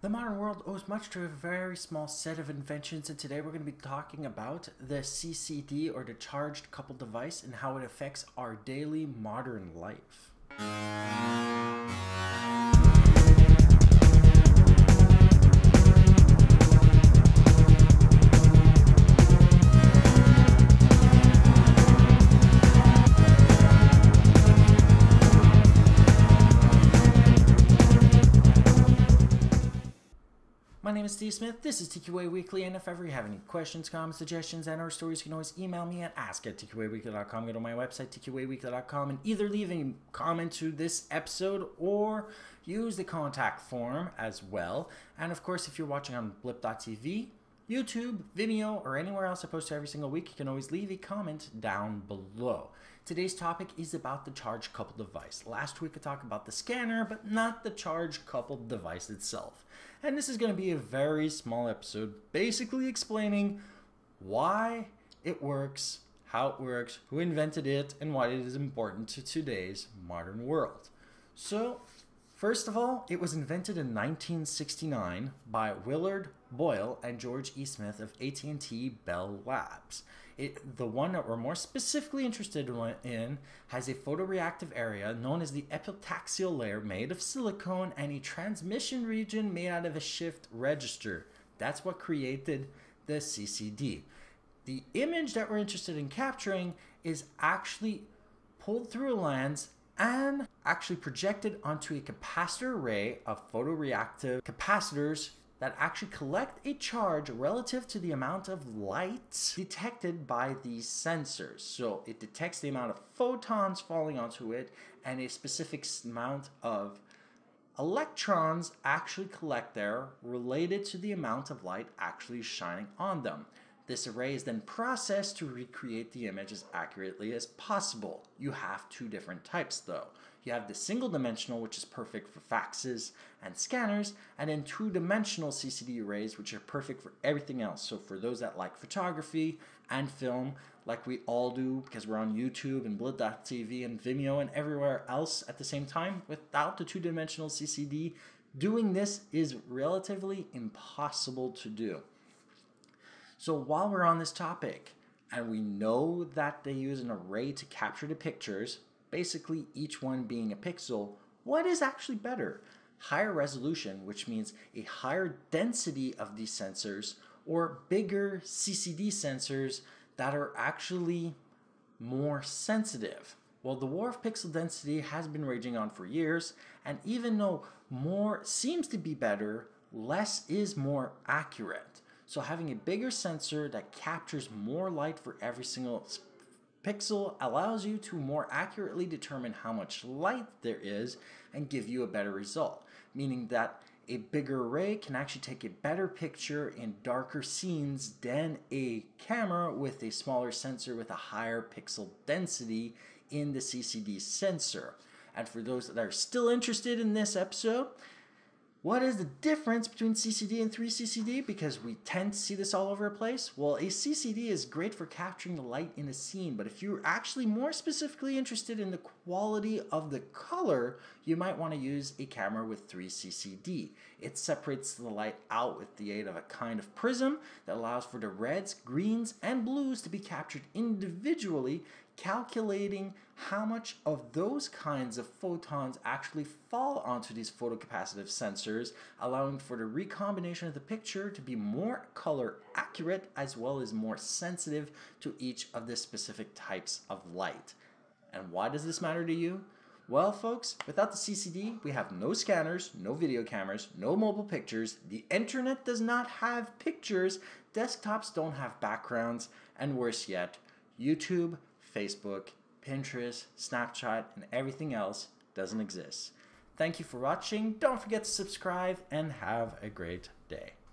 The modern world owes much to a very small set of inventions, and today we're going to be talking about the CCD, or the Charged Coupled Device, and how it affects our daily modern life. My name is Steve Smith, this is TQA Weekly, and if ever you have any questions, comments, suggestions, and or stories, you can always email me at ask@tqaweekly.com, go to my website, tqaweekly.com, and either leave a comment to this episode or use the contact form as well. And of course, if you're watching on blip.tv, YouTube, Vimeo, or anywhere else I post every single week, you can always leave a comment down below. Today's topic is about the charge-coupled device. Last week I talked about the scanner, but not the charge-coupled device itself. And this is going to be a very small episode, basically explaining why it works, how it works, who invented it, and why it is important to today's modern world. So, first of all, it was invented in 1969 by Willard Boyle and George E. Smith of AT&T Bell Labs. The one that we're more specifically interested in has a photoreactive area known as the epitaxial layer, made of silicone, and a transmission region made out of a shift register. That's what created the CCD. The image that we're interested in capturing is actually pulled through a lens and actually projected onto a capacitor array of photoreactive capacitors that actually collect a charge relative to the amount of light detected by these sensors. So it detects the amount of photons falling onto it, and a specific amount of electrons actually collect there related to the amount of light actually shining on them. This array is then processed to recreate the image as accurately as possible. You have two different types though. You have the single dimensional, which is perfect for faxes and scanners, and then two-dimensional CCD arrays, which are perfect for everything else. So for those that like photography and film, like we all do, because we're on YouTube and blip.tv and Vimeo and everywhere else at the same time, without the two-dimensional CCD, doing this is relatively impossible to do. So while we're on this topic, and we know that they use an array to capture the pictures, basically each one being a pixel, what is actually better? Higher resolution, which means a higher density of these sensors, or bigger CCD sensors that are actually more sensitive. Well, the war of pixel density has been raging on for years, and even though more seems to be better, less is more accurate. So having a bigger sensor that captures more light for every single pixel allows you to more accurately determine how much light there is and give you a better result, meaning that a bigger array can actually take a better picture in darker scenes than a camera with a smaller sensor with a higher pixel density in the CCD sensor. And for those that are still interested in this episode, what is the difference between CCD and 3CCD? Because we tend to see this all over the place. Well, a CCD is great for capturing the light in a scene, but if you're actually more specifically interested in the quality of the color, you might want to use a camera with 3CCD. It separates the light out with the aid of a kind of prism that allows for the reds, greens, and blues to be captured individually, calculating how much of those kinds of photons actually fall onto these photocapacitive sensors, allowing for the recombination of the picture to be more color accurate as well as more sensitive to each of the specific types of light. And why does this matter to you? Well, folks, without the CCD, we have no scanners, no video cameras, no mobile pictures, the internet does not have pictures, desktops don't have backgrounds, and worse yet, YouTube, Facebook, Pinterest, Snapchat, and everything else doesn't exist. Thank you for watching. Don't forget to subscribe and have a great day.